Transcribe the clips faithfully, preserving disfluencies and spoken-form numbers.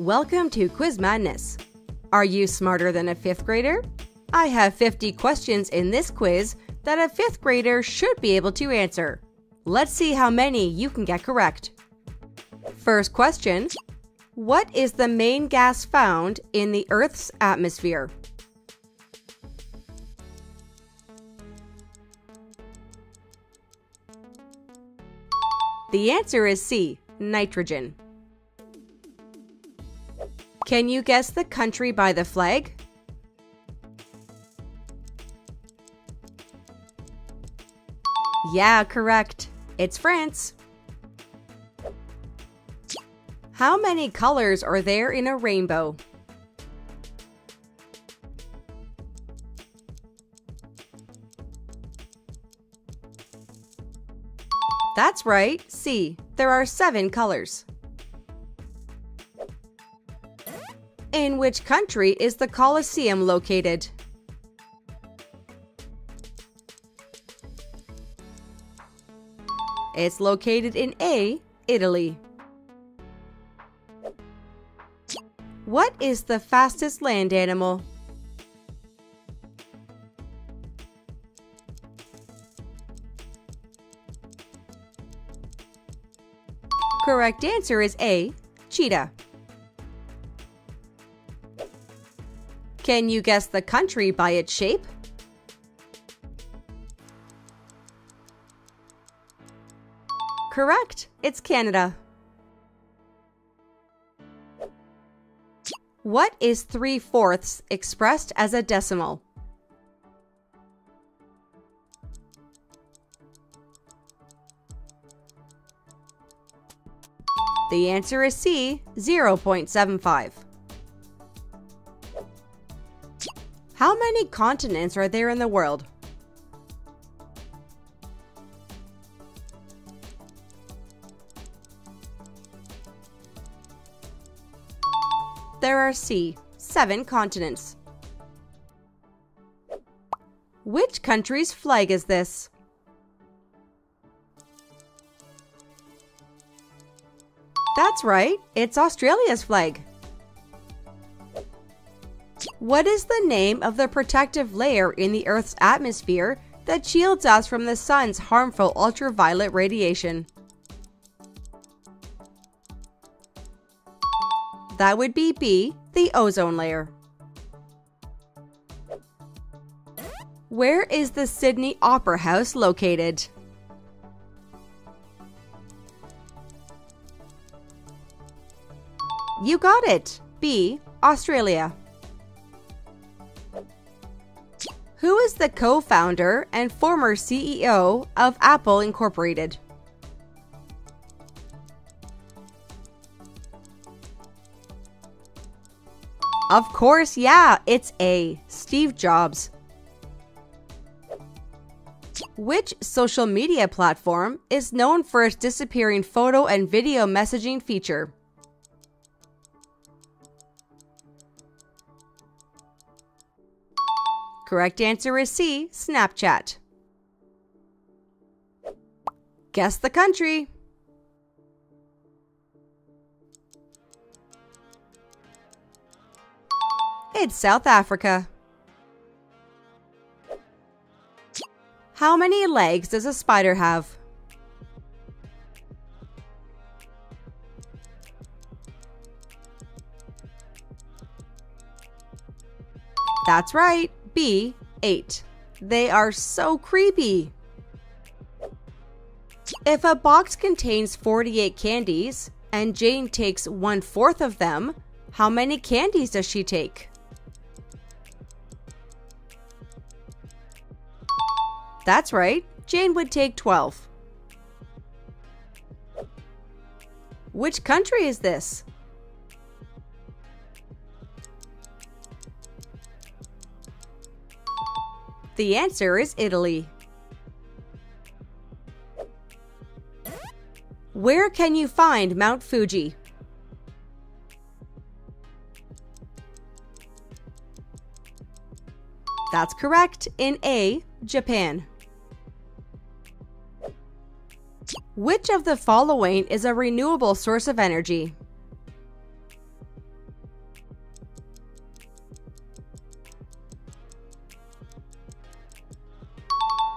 Welcome to Quiz Madness. Are you smarter than a fifth grader? I have fifty questions in this quiz that a fifth grader should be able to answer. Let's see how many you can get correct. First question. What is the main gas found in the Earth's atmosphere? The answer is C, nitrogen. Can you guess the country by the flag? Yeah, correct. It's France. How many colors are there in a rainbow? That's right, C. There are seven colors. In which country is the Colosseum located? It's located in A, Italy. What is the fastest land animal? Correct answer is A, cheetah. Can you guess the country by its shape? Correct, it's Canada. What is three-fourths expressed as a decimal? The answer is C, zero point seven five. How many continents are there in the world? There are C, seven continents. Which country's flag is this? That's right, it's Australia's flag. What is the name of the protective layer in the Earth's atmosphere that shields us from the sun's harmful ultraviolet radiation? That would be B, the ozone layer. Where is the Sydney Opera House located? You got it! B, Australia. Who is the co-founder and former C E O of Apple Incorporated? Of course, yeah, it's A, Steve Jobs. Which social media platform is known for its disappearing photo and video messaging feature? Correct answer is C, Snapchat. Guess the country. It's South Africa. How many legs does a spider have? That's right. B, eight. They are so creepy. If a box contains forty-eight candies and Jane takes one-fourth of them, how many candies does she take? That's right, Jane would take twelve. Which country is this? The answer is Italy. Where can you find Mount Fuji? That's correct, in A, Japan. Which of the following is a renewable source of energy?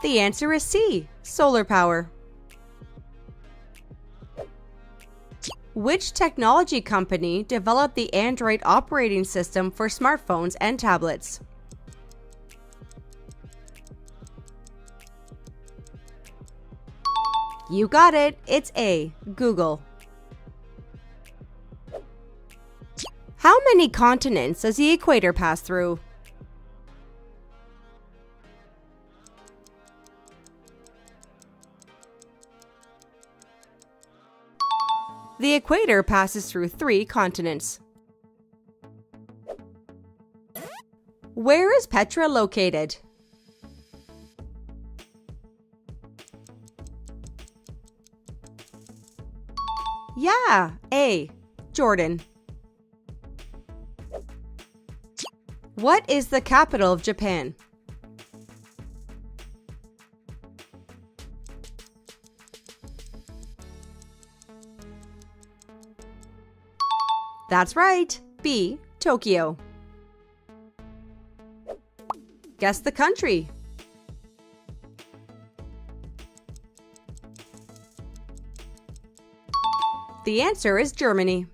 The answer is C, solar power. Which technology company developed the Android operating system for smartphones and tablets? You got it, it's A, Google. How many continents does the equator pass through? The equator passes through three continents. Where is Petra located? Yeah, A, Jordan. What is the capital of Japan? That's right, B, Tokyo. Guess the country. The answer is Germany.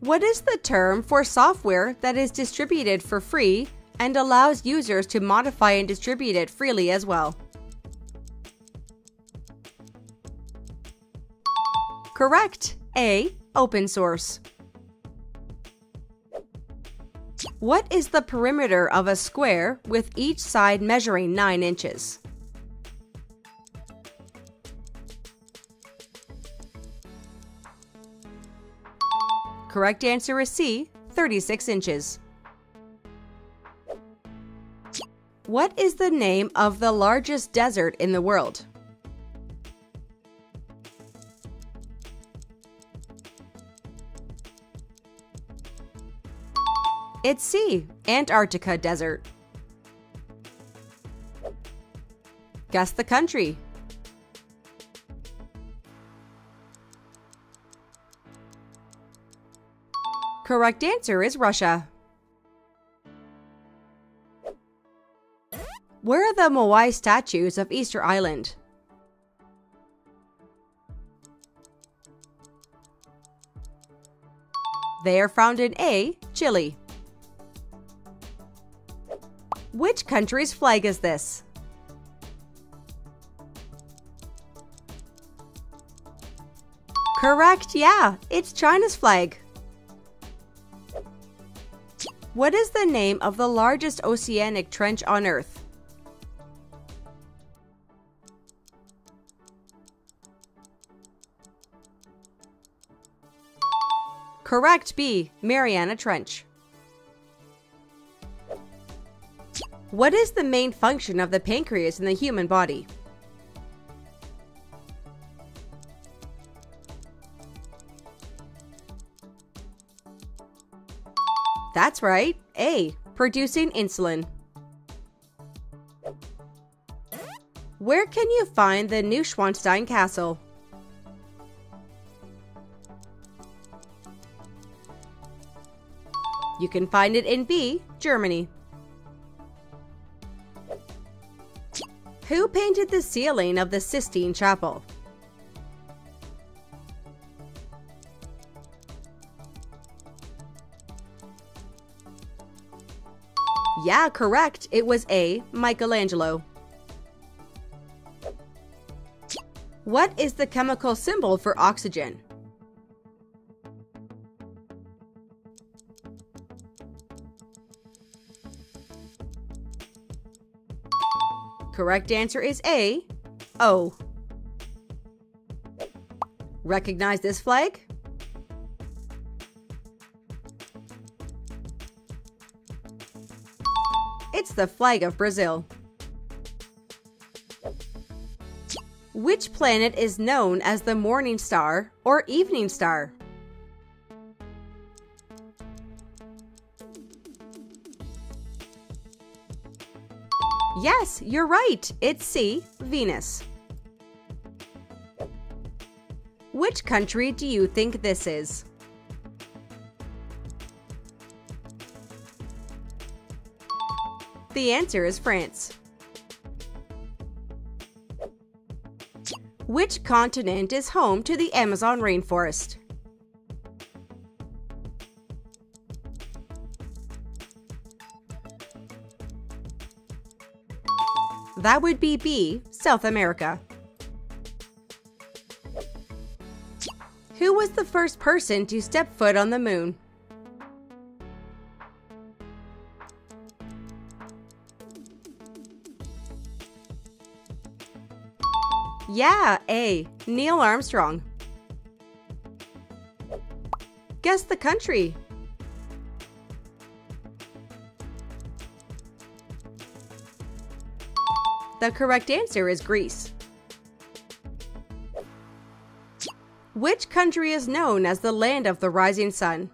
What is the term for software that is distributed for free and allows users to modify and distribute it freely as well? Correct, A, open source. What is the perimeter of a square with each side measuring nine inches? Correct answer is C, thirty-six inches. What is the name of the largest desert in the world? It's C, Antarctica Desert. Guess the country. Correct answer is Russia. Where are the Moai statues of Easter Island? They are found in A, Chile. Which country's flag is this? Correct, yeah, it's China's flag. What is the name of the largest oceanic trench on Earth? Correct, B, Mariana Trench. What is the main function of the pancreas in the human body? That's right, A, producing insulin. Where can you find the Neuschwanstein Castle? You can find it in B, Germany. Who painted the ceiling of the Sistine Chapel? Yeah, correct. It was A, Michelangelo. What is the chemical symbol for oxygen? Correct answer is A, O. Recognize this flag? It's the flag of Brazil. Which planet is known as the morning star or evening star? Yes, you're right. It's C, Venus. Which country do you think this is? The answer is France. Which continent is home to the Amazon rainforest? That would be B, South America. Who was the first person to step foot on the moon? Yeah, A, Neil Armstrong. Guess the country. The correct answer is Greece. Which country is known as the land of the rising sun?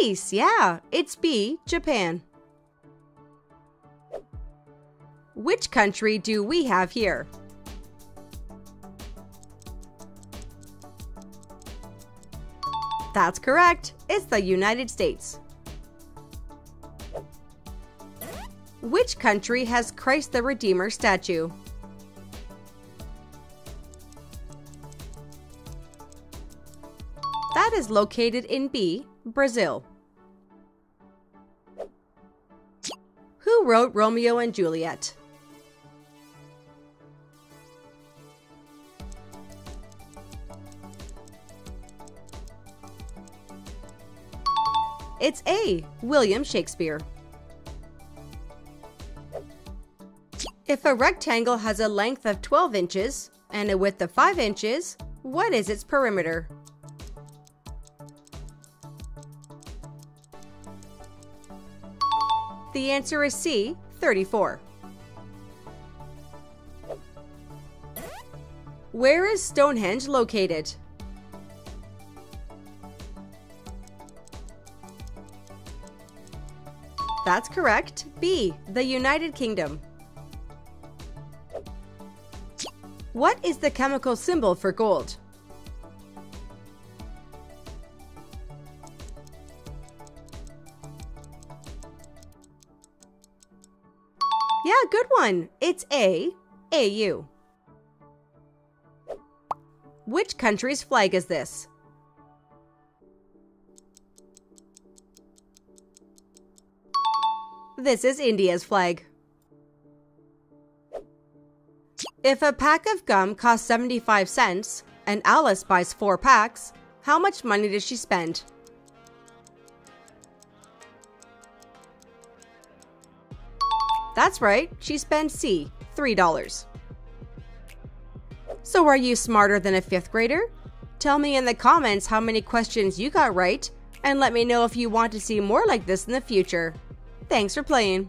Nice, yeah, it's B, Japan. Which country do we have here? That's correct, it's the United States. Which country has Christ the Redeemer statue? That is located in B, Brazil. Who wrote Romeo and Juliet? It's A, William Shakespeare. If a rectangle has a length of twelve inches and a width of five inches, what is its perimeter? The answer is C, thirty-four. Where is Stonehenge located? That's correct. B, the United Kingdom. What is the chemical symbol for gold? Yeah, good one. It's A, A U. Which country's flag is this? This is India's flag. If a pack of gum costs seventy-five cents and Alice buys four packs, how much money does she spend? That's right, she spends C, three dollars. So are you smarter than a fifth grader? Tell me in the comments how many questions you got right, and let me know if you want to see more like this in the future. Thanks for playing.